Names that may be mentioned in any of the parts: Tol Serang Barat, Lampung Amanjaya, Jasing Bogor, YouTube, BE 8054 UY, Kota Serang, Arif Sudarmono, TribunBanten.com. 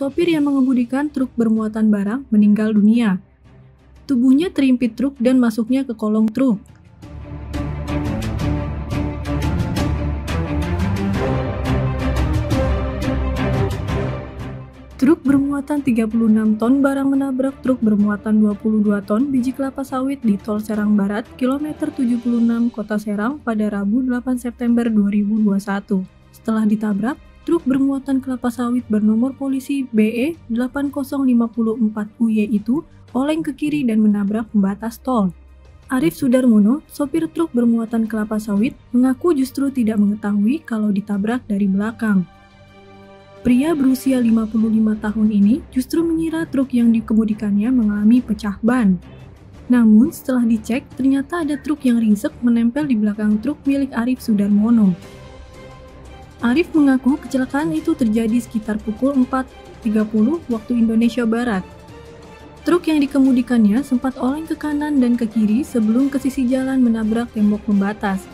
sopir yang mengemudikan truk bermuatan barang meninggal dunia. Tubuhnya terimpit truk dan masuknya ke kolong truk. Truk bermuatan 36 ton barang menabrak truk bermuatan 22 ton biji kelapa sawit di Tol Serang Barat, kilometer 76 Kota Serang pada Rabu 8 September 2021. Setelah ditabrak, truk bermuatan kelapa sawit bernomor polisi BE 8054 UY itu oleng ke kiri dan menabrak pembatas tol. Arif Sudarmono, sopir truk bermuatan kelapa sawit, mengaku justru tidak mengetahui kalau ditabrak dari belakang. Pria berusia 55 tahun ini justru mengira truk yang dikemudikannya mengalami pecah ban. Namun setelah dicek, ternyata ada truk yang ringsek menempel di belakang truk milik Arif Sudarmono. Arif mengaku kecelakaan itu terjadi sekitar pukul 4.30 waktu Indonesia Barat. Truk yang dikemudikannya sempat oleng ke kanan dan ke kiri sebelum ke sisi jalan menabrak tembok pembatas.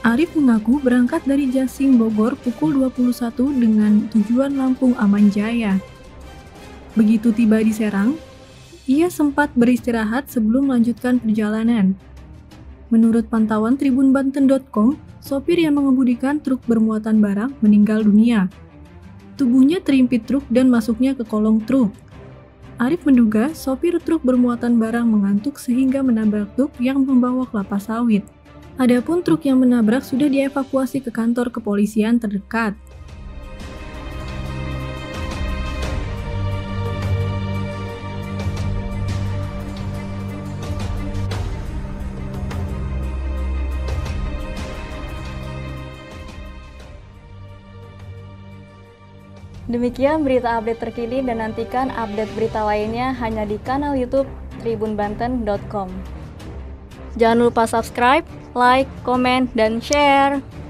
Arif mengaku berangkat dari Jasing Bogor pukul 21 dengan tujuan Lampung Amanjaya. Begitu tiba di Serang, ia sempat beristirahat sebelum melanjutkan perjalanan. Menurut pantauan TribunBanten.com, sopir yang mengemudikan truk bermuatan barang meninggal dunia. Tubuhnya terimpit truk dan masuknya ke kolong truk. Arif menduga sopir truk bermuatan barang mengantuk sehingga menabrak truk yang membawa kelapa sawit. Adapun truk yang menabrak sudah dievakuasi ke kantor kepolisian terdekat. Demikian berita update terkini dan nantikan update berita lainnya hanya di kanal YouTube TribunBanten.com. Jangan lupa subscribe, like, komen, dan share.